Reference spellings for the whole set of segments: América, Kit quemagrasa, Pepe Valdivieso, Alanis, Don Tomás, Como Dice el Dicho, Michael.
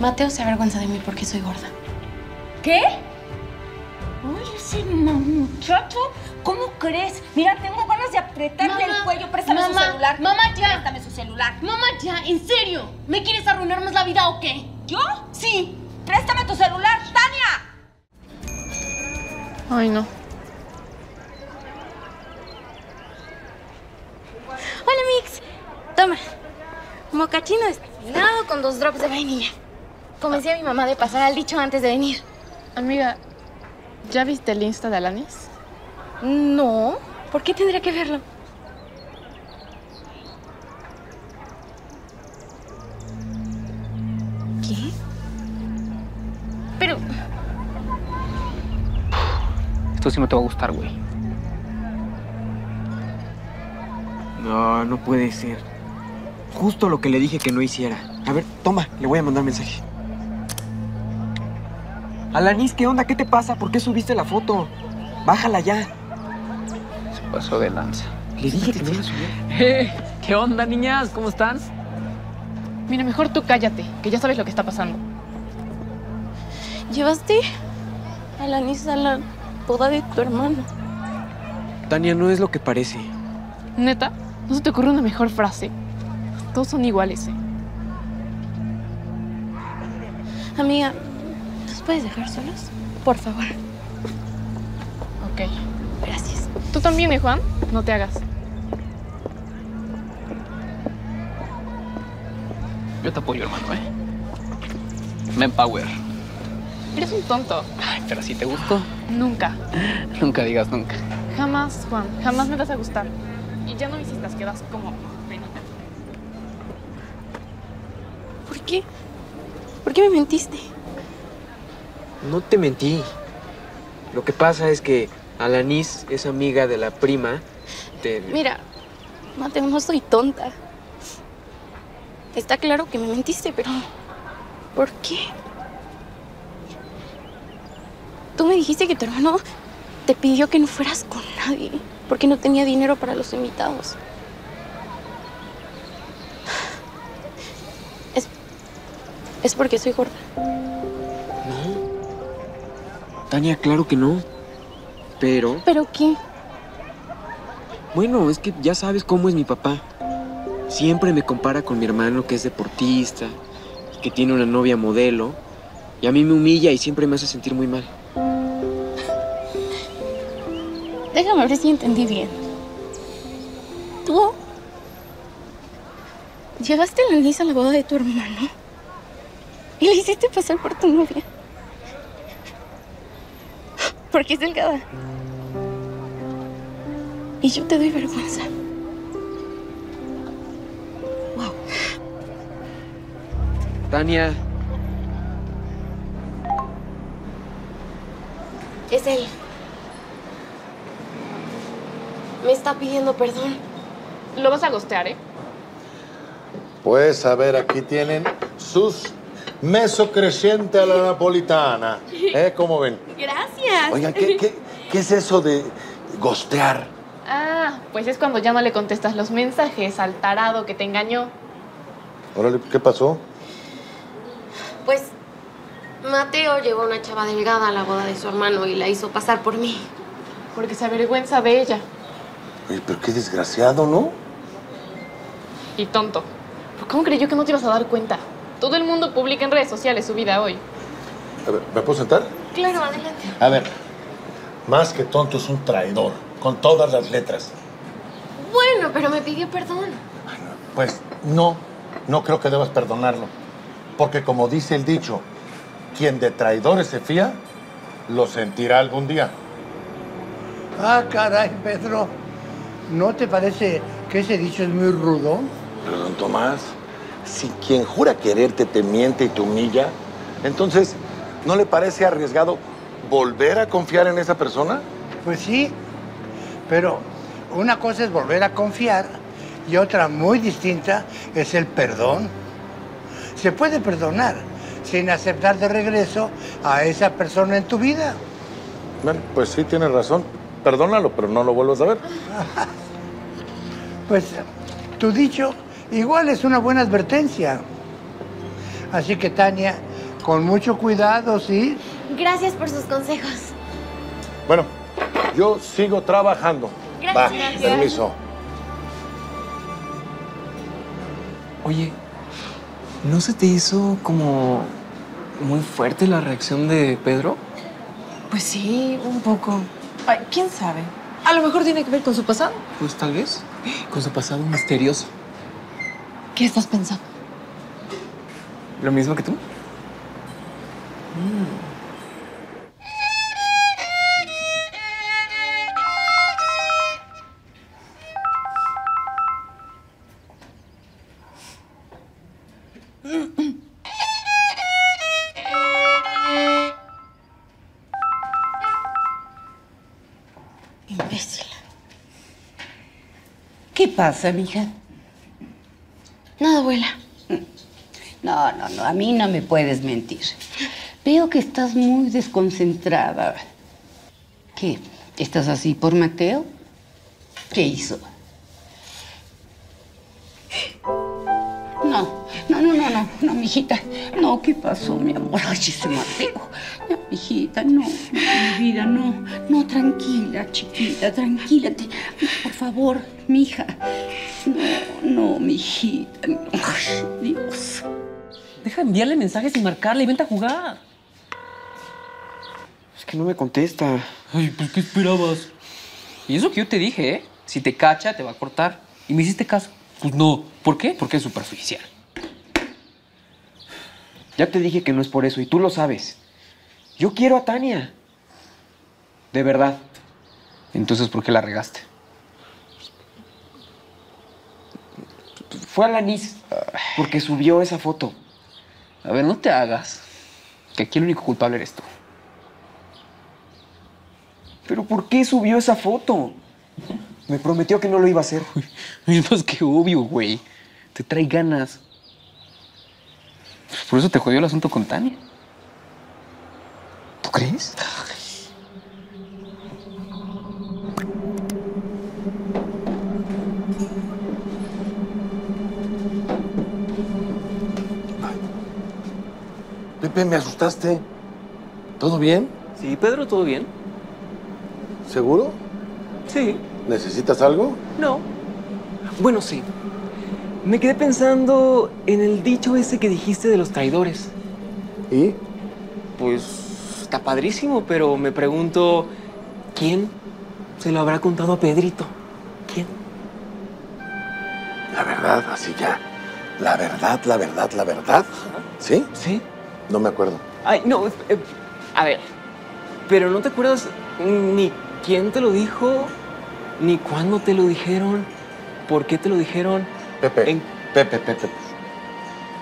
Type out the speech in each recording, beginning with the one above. Mateo se avergüenza de mí porque soy gorda. ¿Qué? Uy, ese muchacho, ¿cómo crees? Mira, tengo ganas de apretarle el cuello. Préstame su celular. Mamá, ya. Préstame su celular. Mamá, ya, en serio. ¿Me quieres arruinar más la vida o qué? ¿Yo? Sí. Préstame tu celular, Tania. Ay, no. Hola, Mix. Toma. Mocachino destinado con 2 drops de vainilla. Convencí a mi mamá de pasar al dicho antes de venir. Amiga, ¿ya viste el Insta de Alanis? No. ¿Por qué tendría que verlo? ¿Qué? Pero... Esto sí me te va a gustar, güey. No, no puede ser. Justo lo que le dije que no hiciera. A ver, toma, le voy a mandar mensaje. Alanis, ¿qué onda? ¿Qué te pasa? ¿Por qué subiste la foto? Bájala ya. Se pasó de lanza. Le dije que no la subí. ¿Qué onda, niñas? ¿Cómo están? Mira, mejor tú cállate, que ya sabes lo que está pasando. ¿Llevaste a Alanis a la boda de tu hermano? Tania, no es lo que parece. ¿Neta? ¿No se te ocurre una mejor frase? Todos son iguales, ¿eh? Amiga, ¿nos puedes dejar solos? Por favor. Ok. Gracias. Tú también, Juan. No te hagas. Yo te apoyo, hermano, ¿eh? Men power. Eres un tonto. Ay, pero si te gusto. Nunca. Nunca digas nunca. Jamás, Juan. Jamás me vas a gustar. Y ya no me hiciste, quedas como... ¿Qué? ¿Por qué me mentiste? No te mentí. Lo que pasa es que Alanis es amiga de la prima de... Mira, Mateo, no soy tonta. Está claro que me mentiste, pero... ¿Por qué? Tú me dijiste que tu hermano te pidió que no fueras con nadie porque no tenía dinero para los invitados. Es porque soy gorda. No. Tania, claro que no. Pero... ¿Pero qué? Bueno, es que ya sabes cómo es mi papá. Siempre me compara con mi hermano, que es deportista, que tiene una novia modelo. Y a mí me humilla y siempre me hace sentir muy mal. Déjame ver si entendí bien. ¿Tú llevaste a Alanis a la boda de tu hermano? Y le hiciste pasar por tu novia. Porque es delgada. Y yo te doy vergüenza. Wow. Tania. Es él. Me está pidiendo perdón. Lo vas a ghostear, ¿eh? Pues, a ver, aquí tienen sus... Meso creciente a la napolitana. ¿Cómo ven? Gracias. Oigan, ¿qué es eso de ghostear? Ah, pues es cuando ya no le contestas los mensajes al tarado que te engañó. Órale, ¿qué pasó? Pues Mateo llevó a una chava delgada a la boda de su hermano y la hizo pasar por mí. Porque se avergüenza de ella. Oye, pero qué desgraciado, ¿no? Y tonto. ¿Cómo creyó que no te ibas a dar cuenta? Todo el mundo publica en redes sociales su vida hoy. A ver, ¿me puedo sentar? Claro, adelante. A ver, más que tonto es un traidor, con todas las letras. Bueno, pero me pidió perdón. Pues no creo que debas perdonarlo. Porque como dice el dicho, quien de traidores se fía, lo sentirá algún día. Ah, caray, Pedro. ¿No te parece que ese dicho es muy rudo? Pero, don Tomás... Si quien jura quererte te miente y te humilla, entonces, ¿no le parece arriesgado volver a confiar en esa persona? Pues sí, pero una cosa es volver a confiar y otra muy distinta es el perdón. Se puede perdonar sin aceptar de regreso a esa persona en tu vida. Bueno, pues sí, tienes razón. Perdónalo, pero no lo vuelvas a ver. Pues tu dicho... Igual es una buena advertencia. Así que, Tania, Con mucho cuidado, ¿sí? Gracias por sus consejos. Bueno, yo sigo trabajando. Gracias. Va, permiso. Oye, ¿no se te hizo como muy fuerte la reacción de Pedro? Pues sí, un poco. Ay, ¿quién sabe? A lo mejor tiene que ver con su pasado. Pues tal vez. Con su pasado misterioso. ¿Qué estás pensando? ¿Lo mismo que tú? Imbécil. ¿Qué pasa, mija? Nada, abuela. No, no, no. A mí no me puedes mentir. Veo que estás muy desconcentrada. ¿Qué? ¿Estás así por Mateo? ¿Qué hizo? No, mijita. No, ¿qué pasó, mi amor? Ay, ese Mateo. No, mijita, no. Mi vida, no. No, tranquila, chiquita, tranquila. Por favor, mija. No, mijita, no. Ay, Dios. Deja de enviarle mensajes y marcarle y vente a jugar. Es que no me contesta. Ay, pues, ¿qué esperabas? Y eso que yo te dije, ¿eh? Si te cacha, te va a cortar. ¿Y me hiciste caso? Pues no. ¿Por qué? Porque es superficial. Ya te dije que no es por eso y tú lo sabes. Yo quiero a Tania. De verdad. Entonces, ¿por qué la regaste? Fue a Alanis porque subió esa foto. A ver, no te hagas, que aquí el único culpable eres tú. ¿Pero por qué subió esa foto? Me prometió que no lo iba a hacer. Es más que obvio, güey. Te trae ganas. Por eso te jodió el asunto con Tania. ¿Tú crees? Pepe, me asustaste. ¿Todo bien? Sí, Pedro, todo bien. ¿Seguro? Sí. ¿Necesitas algo? No. Bueno, sí. Me quedé pensando en el dicho ese que dijiste de los traidores. ¿Y? Pues está padrísimo, pero me pregunto, ¿quién se lo habrá contado a Pedrito? ¿Quién? La verdad, así ya. La verdad. ¿Sí? Sí. No me acuerdo. Ay, no, a ver, pero no te acuerdas ni quién te lo dijo, ni cuándo te lo dijeron, por qué te lo dijeron. Pepe.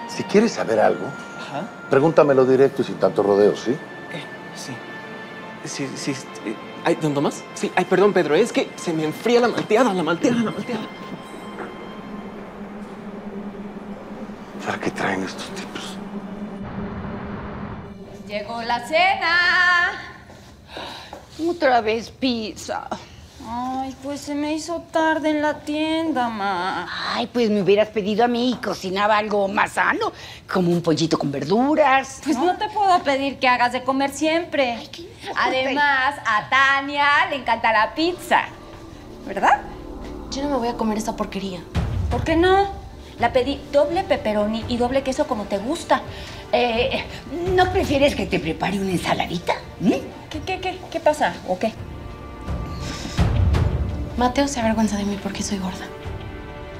Si quieres saber algo, ajá, pregúntamelo directo y sin tanto rodeo, ¿sí? Sí. Ay, ¿Don Tomás? Sí, ay, perdón, Pedro, es que se me enfría la malteada. ¿Para qué traen estos tipos? ¡Llegó la cena! Otra vez pizza. Ay, pues se me hizo tarde en la tienda, ma. Ay, pues me hubieras pedido a mí y cocinaba algo más sano, como un pollito con verduras. Pues no te puedo pedir que hagas de comer siempre. Ay, qué importa. Además, a Tania le encanta la pizza, ¿verdad? Yo no me voy a comer esa porquería. ¿Por qué no? La pedí doble pepperoni y doble queso como te gusta. ¿No prefieres que te prepare una ensaladita? ¿Qué pasa? ¿O qué? Mateo se avergüenza de mí porque soy gorda.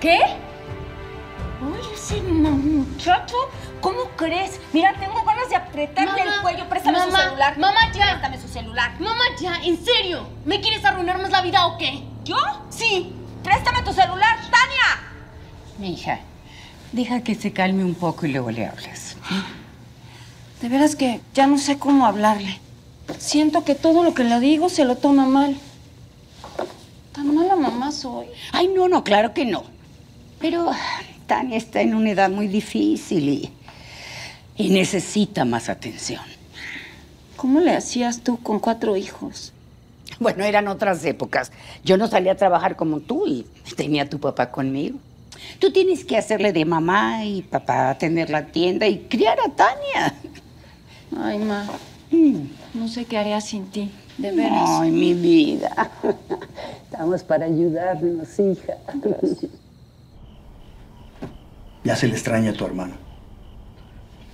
¿Qué? Ay, ese muchacho, ¿cómo crees? Mira, tengo ganas de apretarle el cuello. Préstame su celular. Mamá, ya. Préstame su celular. Mamá, ya. ¿En serio? ¿Me quieres arruinar más la vida o qué? ¿Yo? Sí. Préstame tu celular, Tania. Mi hija, deja que se calme un poco y luego le hablas. De veras que ya no sé cómo hablarle. Siento que todo lo que le digo se lo toma mal. Tan mala mamá soy. Ay, no, claro que no. Pero Tania está en una edad muy difícil y necesita más atención. ¿Cómo le hacías tú con 4 hijos? Bueno, eran otras épocas. Yo no salía a trabajar como tú y tenía a tu papá conmigo. Tú tienes que hacerle de mamá y papá, tener la tienda y criar a Tania. Ay, ma, no sé qué haría sin ti, de veras. Ay, mi vida. Estamos para ayudarnos, hija. Gracias. Ya se le extraña a tu hermano.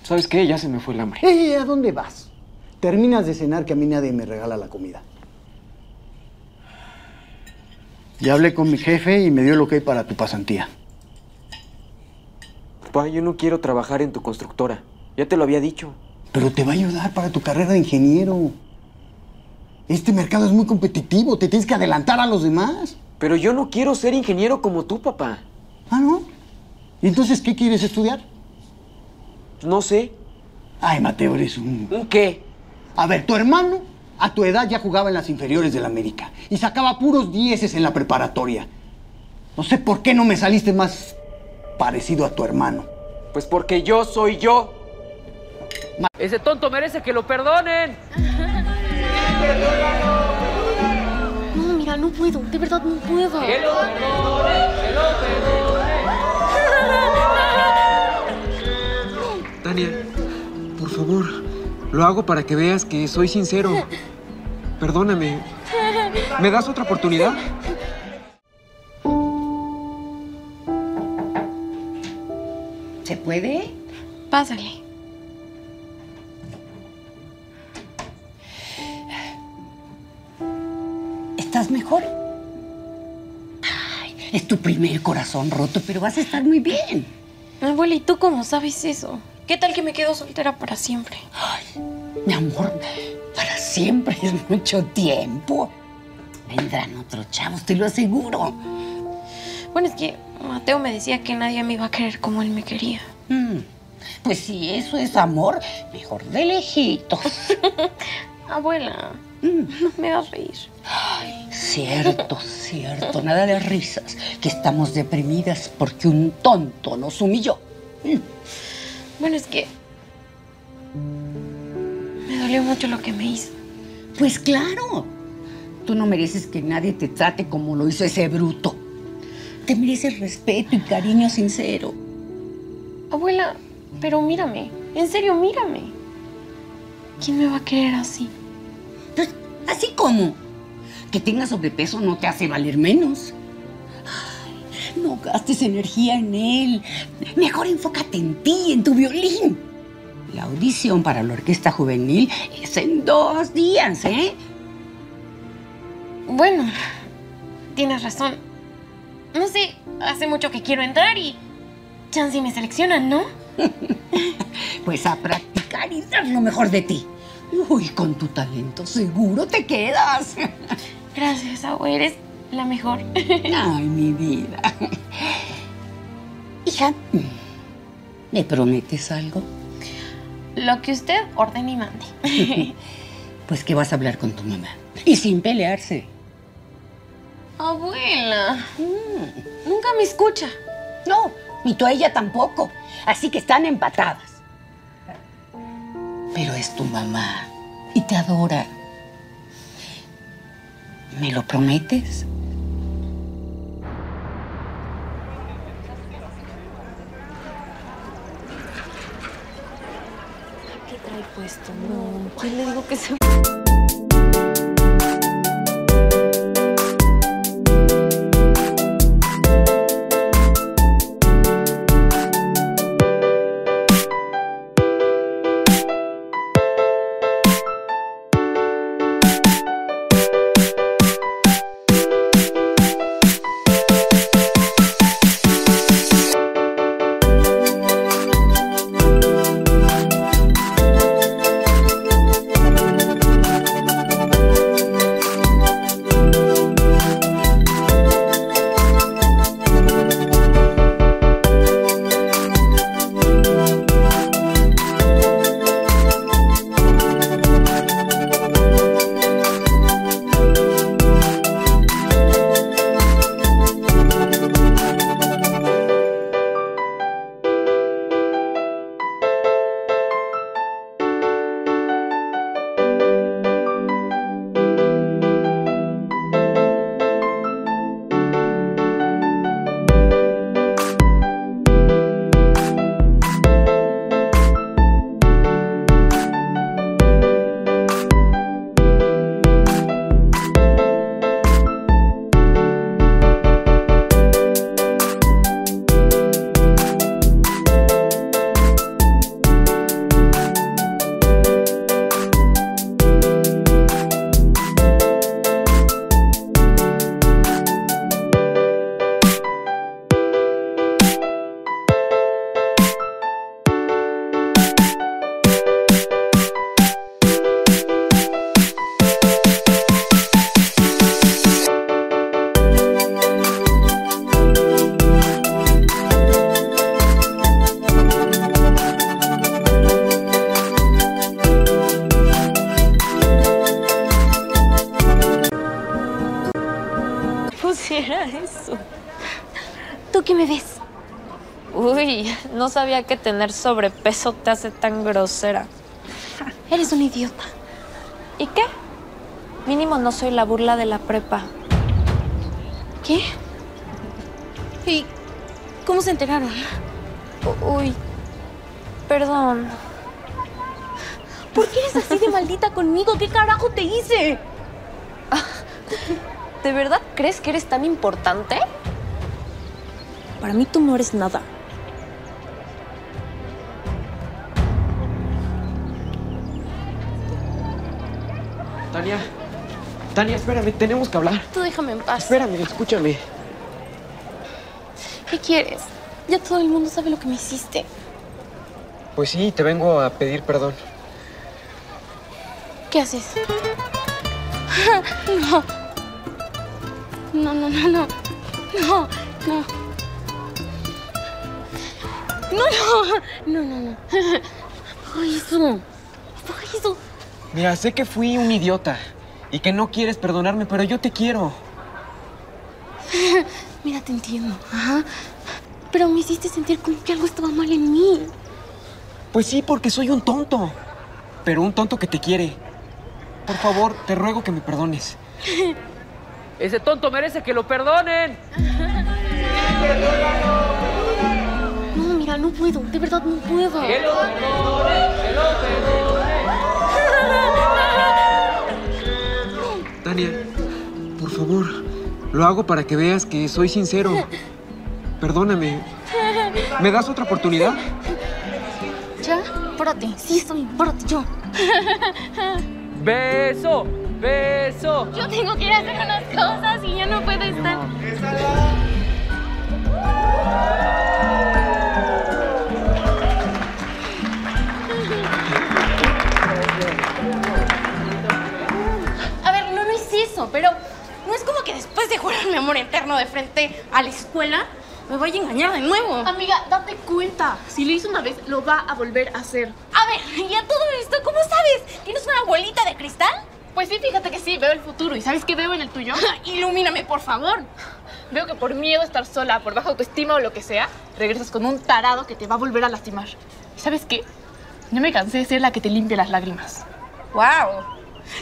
¿Sabes qué? Ya se me fue el hambre. ¿A dónde vas? Terminas de cenar que a mí nadie me regala la comida. Ya hablé con mi jefe y me dio el ok para tu pasantía. Papá, yo no quiero trabajar en tu constructora. Ya te lo había dicho. Pero te va a ayudar para tu carrera de ingeniero. Este mercado es muy competitivo. Te tienes que adelantar a los demás. Pero yo no quiero ser ingeniero como tú, papá. ¿Ah, no? ¿Y entonces qué quieres estudiar? No sé. Ay, Mateo, eres un... ¿Un qué? A ver, tu hermano a tu edad ya jugaba en las inferiores del América y sacaba puros 10 en la preparatoria. No sé por qué no me saliste más parecido a tu hermano. Pues porque yo soy yo. Ese tonto merece que lo perdonen. No, mira, no puedo. De verdad no puedo. Que lo perdone, que lo perdone. Tania, por favor, lo hago para que veas que soy sincero. Perdóname. ¿Me das otra oportunidad? ¿Se puede? Pásale. ¿Estás mejor? Ay, es tu primer corazón roto, pero vas a estar muy bien. Abuela, ¿y tú cómo sabes eso? ¿Qué tal que me quedo soltera para siempre? Ay, mi amor, para siempre es mucho tiempo. Vendrán otros chavos, te lo aseguro. Bueno, es que Mateo me decía que nadie me iba a querer como él me quería. Pues si eso es amor, mejor de lejitos. Abuela, no me vas a reír. Ay, cierto, cierto. Nada de risas, que estamos deprimidas porque un tonto nos humilló. Bueno, es que me dolió mucho lo que me hizo. Pues claro. Tú no mereces que nadie te trate como lo hizo ese bruto. Te mereces respeto y cariño sincero. Abuela, pero mírame. En serio, mírame. ¿Quién me va a querer así? Pues, ¿así cómo? Que tengas sobrepeso no te hace valer menos. Ay, no gastes energía en él. Mejor enfócate en ti, en tu violín. La audición para la orquesta juvenil es en 2 días, ¿eh? Bueno, tienes razón. No sé, hace mucho que quiero entrar y... chance y me seleccionan, ¿no? Pues a practicar y dar lo mejor de ti. Uy, con tu talento seguro te quedas. Gracias, abuela, eres la mejor. Ay, mi vida. Hija, ¿me prometes algo? Lo que usted ordene y mande. Pues que vas a hablar con tu mamá. Y sin pelearse. Abuela, nunca me escucha. No, ni tú a ella tampoco. Así que están empatadas. Pero es tu mamá y te adora. ¿Me lo prometes? ¿Qué trae puesto? No, ¿quién le digo que se... era eso. ¿Tú qué me ves? Uy, no sabía que tener sobrepeso te hace tan grosera. Eres un idiota. ¿Y qué? Mínimo no soy la burla de la prepa. ¿Qué? ¿Y cómo se enteraron? Uy, perdón. ¿Por qué eres así de maldita conmigo? ¿Qué carajo te hice? ¿De verdad crees que eres tan importante? Para mí tú no eres nada. Tania, Tania, espérame, tenemos que hablar. Tú déjame en paz. Espérame, escúchame. ¿Qué quieres? Ya todo el mundo sabe lo que me hiciste. Pues sí, te vengo a pedir perdón. ¿Qué haces? No. No, no, no, no. No, no. No, no. No, no, no. Baja eso. Baja eso. Mira, sé que fui un idiota y que no quieres perdonarme, pero yo te quiero. Mira, te entiendo. Ajá. Pero me hiciste sentir como que algo estaba mal en mí. Pues sí, porque soy un tonto. Pero un tonto que te quiere. Por favor, te ruego que me perdones. Ese tonto merece que lo perdonen. No, mira, no puedo. De verdad, no puedo. Que lo perdone, que lo perdone. Tania, por favor, lo hago para que veas que soy sincero. Perdóname. ¿Me das otra oportunidad? Ya, párate. Sí, estoy. Párate, yo. ¡Beso! ¡Beso! Yo tengo que ir a hacer unas cosas y ya no puedo estar. Pero no es como que después de jurar mi amor eterno de frente a la escuela, me voy a engañar de nuevo. Amiga, date cuenta. Si lo hizo una vez, lo va a volver a hacer. A ver, ¿y a todo esto cómo sabes? ¿Tienes una bolita de cristal? Pues sí, fíjate que sí, veo el futuro. ¿Y sabes qué veo en el tuyo? Ilumíname, por favor. Veo que por miedo a estar sola, por baja autoestima o lo que sea, regresas con un tarado que te va a volver a lastimar. ¿Y sabes qué? Yo me cansé de ser la que te limpia las lágrimas. ¡Wow!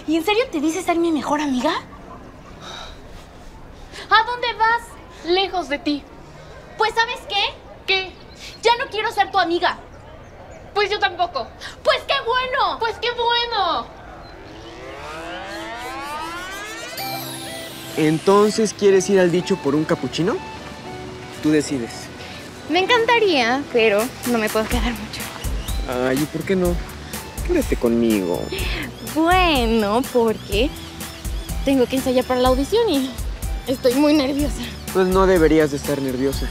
¿Y en serio te dices ser mi mejor amiga? ¿A dónde vas? Lejos de ti. Pues, ¿sabes qué? ¿Qué? Ya no quiero ser tu amiga. Pues yo tampoco. Pues qué bueno. Pues qué bueno. Entonces, ¿quieres ir al dicho por un capuchino? Tú decides. Me encantaría, pero no me puedo quedar mucho. Ay, ¿y por qué no? Quédate conmigo. Bueno, porque tengo que ensayar para la audición y estoy muy nerviosa. Pues no deberías de estar nerviosa.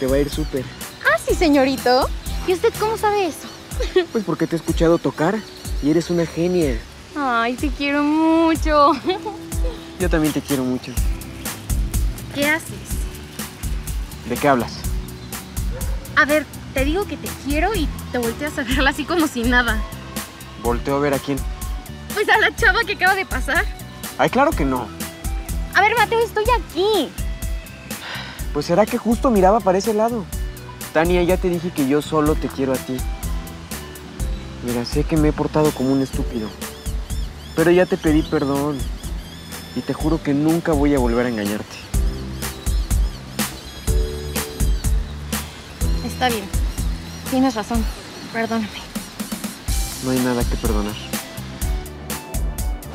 Te va a ir súper. Ah, sí, señorito. ¿Y usted cómo sabe eso? Pues porque te he escuchado tocar y eres una genia. Ay, te quiero mucho. Yo también te quiero mucho. ¿Qué haces? ¿De qué hablas? A ver, te digo que te quiero y te volteas a verla así como si nada. ¿Volteo a ver a quién? Pues a la chava que acaba de pasar. Ay, claro que no. A ver, Mateo, estoy aquí. Pues será que justo miraba para ese lado. Tania, ya te dije que yo solo te quiero a ti. Mira, sé que me he portado como un estúpido. Pero ya te pedí perdón. Y te juro que nunca voy a volver a engañarte. Está bien. Tienes razón. Perdóname. No hay nada que perdonar.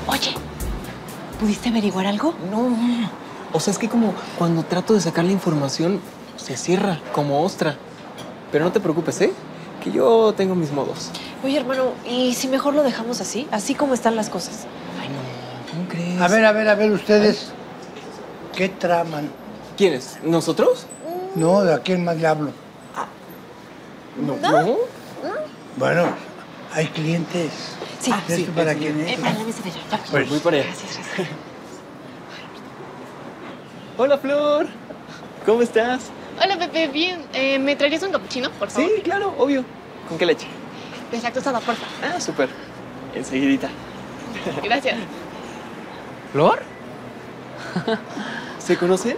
Oye, ¿pudiste averiguar algo? No, o sea, es que como cuando trato de sacar la información, se cierra como ostra. Pero no te preocupes, ¿eh? Que yo tengo mis modos. Oye, hermano, ¿y si mejor lo dejamos así? Así como están las cosas. Ay, no, ¿cómo crees? A ver, ustedes, ay, ¿qué traman? ¿Quiénes? ¿Nosotros? No, ¿de a quién más le hablo? Ah. ¿No? ¿No? ¿No? Bueno, hay clientes. Sí, sí. ¿Para quién es? Para la mesa de allá. Pues voy para allá. Gracias. Hola, Flor. ¿Cómo estás? Hola, Pepe. Bien. ¿Me traerías un capuchino, por favor? Sí, claro, obvio. ¿Con qué leche? De lactosada, por favor. Ah, súper. Enseguidita. Gracias. ¿Flor? ¿Se conocen?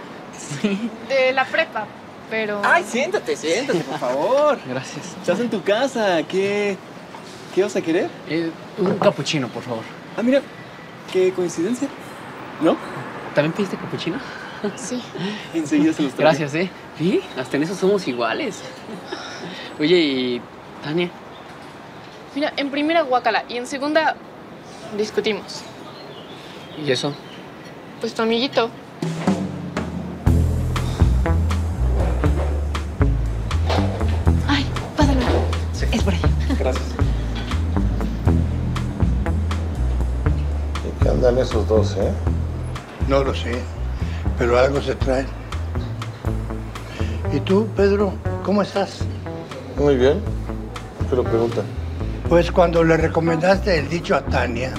Sí. De la prepa, pero... ¡Ay, siéntate, siéntate, por favor! Gracias. Estás en tu casa, ¿qué vas a querer? Un capuchino, por favor. Ah, mira, qué coincidencia, ¿no? ¿También pediste capuchino? Sí. Enseguida se los traje. Gracias, ¿eh? Sí, hasta en eso somos iguales. Oye, y... Tania... Mira, en primera, guácala, y en segunda, discutimos. ¿Y eso? Pues tu amiguito. Ay, pásalo. Sí. Es por ahí. Gracias. ¿De qué andan esos dos, eh? No lo sé, pero algo se traen. ¿Y tú, Pedro, cómo estás? Muy bien. Pero pregunta. Pues cuando le recomendaste el dicho a Tania,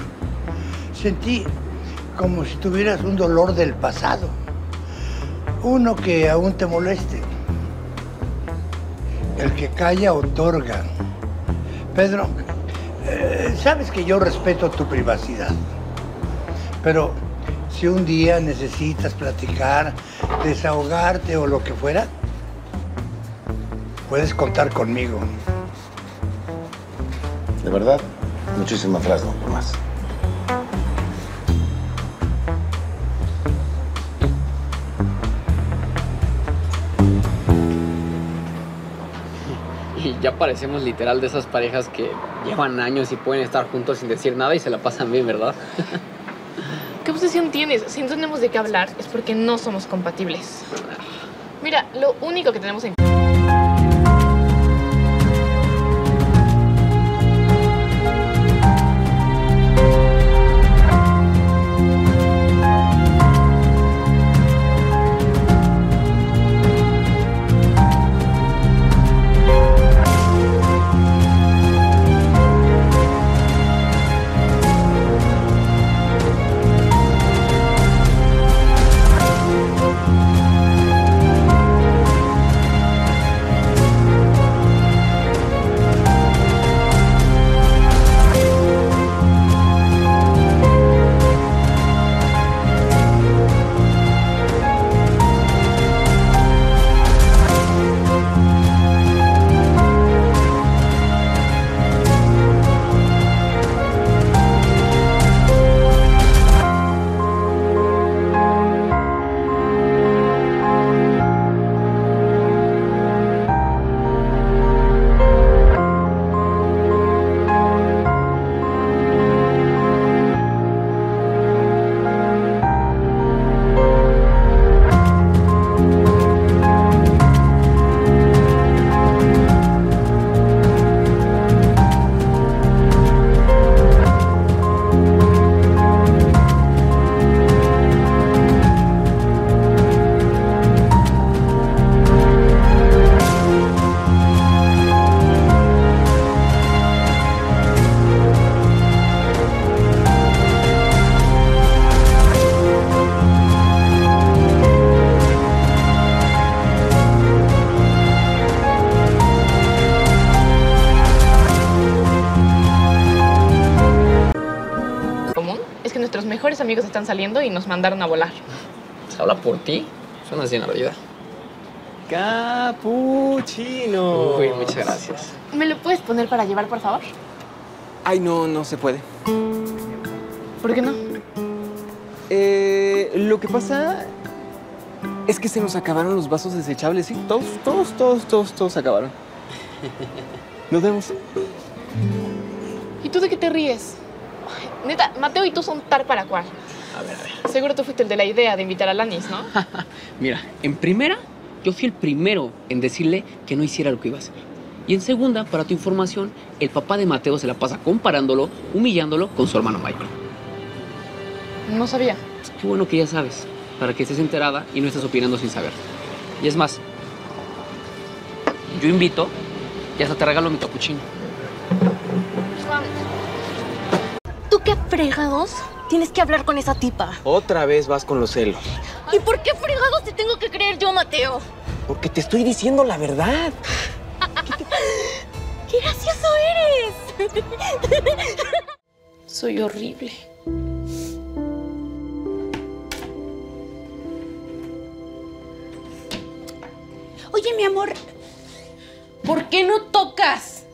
sentí como si tuvieras un dolor del pasado. Uno que aún te moleste. El que calla otorga. Pedro, sabes que yo respeto tu privacidad. Pero si un día necesitas platicar, desahogarte o lo que fuera, puedes contar conmigo. De verdad, muchísimas gracias, don Tomás. Y ya parecemos literal de esas parejas que llevan años y pueden estar juntos sin decir nada y se la pasan bien, ¿verdad? ¿Qué obsesión tienes? Si no tenemos de qué hablar es porque no somos compatibles. Mira, lo único que tenemos en común... amigos están saliendo y nos mandaron a volar. ¿Se habla por ti? Suena así en la realidad. ¡Capuchino! Uy, muchas gracias. ¿Me lo puedes poner para llevar, por favor? Ay, no, no se puede. ¿Por qué no? Lo que pasa es que se nos acabaron los vasos desechables, ¿sí? Todos se acabaron. Nos vemos. ¿Y tú de qué te ríes? Neta, Mateo y tú son tal para cual. A ver. Seguro tú fuiste el de la idea de invitar a Alanis, ¿no? Mira, en primera, yo fui el primero en decirle que no hiciera lo que iba a hacer. Y en segunda, para tu información, el papá de Mateo se la pasa comparándolo, humillándolo con su hermano Michael. No sabía. Qué bueno que ya sabes, para que estés enterada y no estés opinando sin saber. Y es más, yo invito y hasta te regalo mi capuchino. ¿Qué fregados tienes que hablar con esa tipa? Otra vez vas con los celos. ¿Y por qué fregados te tengo que creer yo, Mateo? Porque te estoy diciendo la verdad. ¡Qué gracioso eres! Soy horrible. ¿Por qué no tocas?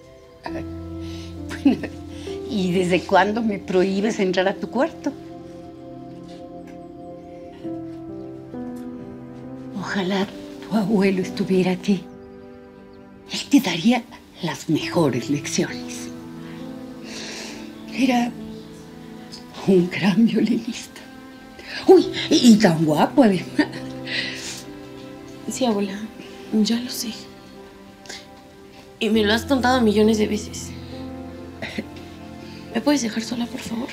Bueno, ¿y desde cuándo me prohíbes entrar a tu cuarto? Ojalá tu abuelo estuviera aquí. Él te daría las mejores lecciones. Era un gran violinista. ¡Uy! Y tan guapo, además. Sí, abuela, ya lo sé. Y me lo has contado millones de veces. ¿Me puedes dejar sola, por favor?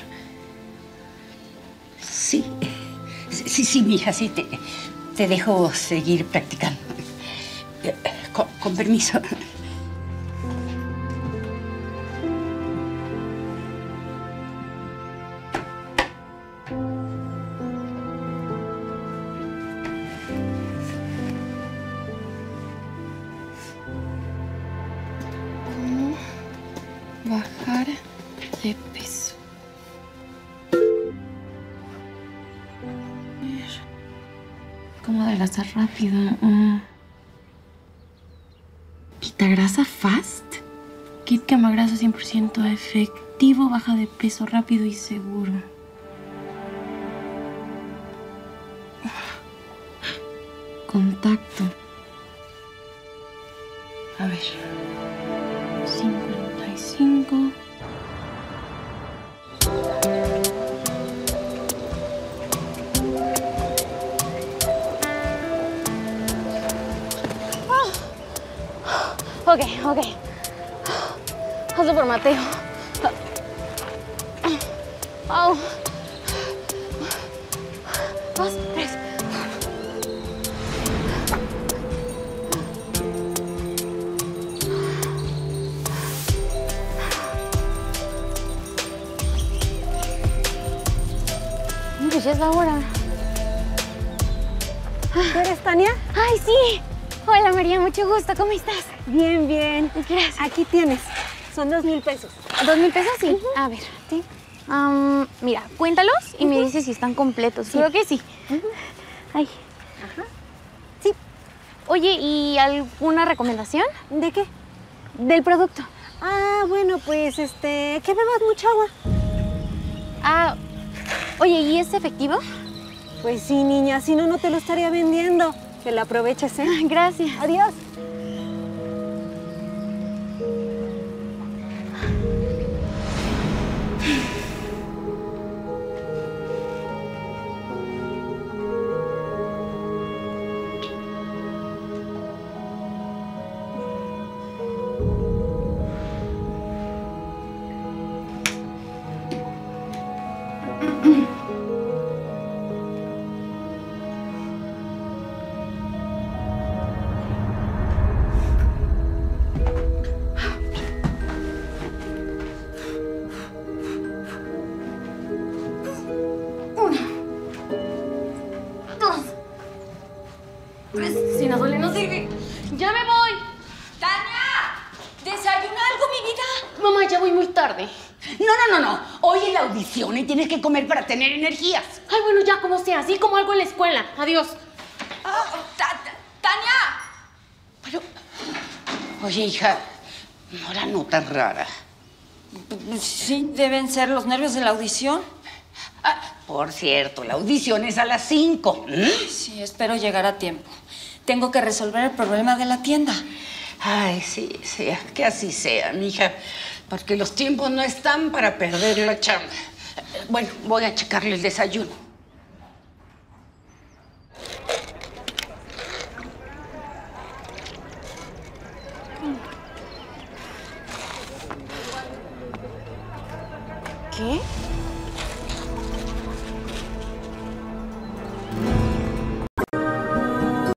Sí. Sí, mija, sí. Te dejo seguir practicando. Con permiso. Bajar de peso. ¿Cómo adelgazar rápido? ¿Quitagrasa fast? Kit quemagrasa 100% efectivo, baja de peso rápido y seguro. Contacto. A ver. 55. Ok. Hazlo por Mateo. Au. 2, 3. Pues ya es la hora. ¿Tú eres Tania? ¡Ay, sí! Hola, María, mucho gusto. ¿Cómo estás? Bien, bien. Gracias. Aquí tienes. Son 2,000 pesos. ¿2,000 pesos? Sí. A ver, sí. Mira, cuéntalos y me dices si están completos. Sí. Creo que sí. Ay. Ajá. Sí. Oye, ¿y alguna recomendación? ¿De qué? Del producto. Ah, bueno, pues, que bebas mucha agua. Ah, oye, ¿y es efectivo? Pues sí, niña. Si no, no te lo estaría vendiendo. Que la aproveches, ¿eh? Gracias. Adiós. Si no duele, no sirve. ¡Ya me voy! ¡Tania! ¡Desayuna algo, mi vida! Mamá, ya voy muy tarde. No. Hoy es la audición y tienes que comer para tener energías. Ay, bueno, ya como sea. Así como algo en la escuela. Adiós. ¡Tania! Pero... Oye, hija, no era nota rara. Sí, deben ser los nervios de la audición. Ah, por cierto, la audición es a las 5. Sí, espero llegar a tiempo. Tengo que resolver el problema de la tienda. Ay, sí, que así sea, mija. Porque los tiempos no están para perder la chamba. Bueno, voy a checarle el desayuno. ¿Qué?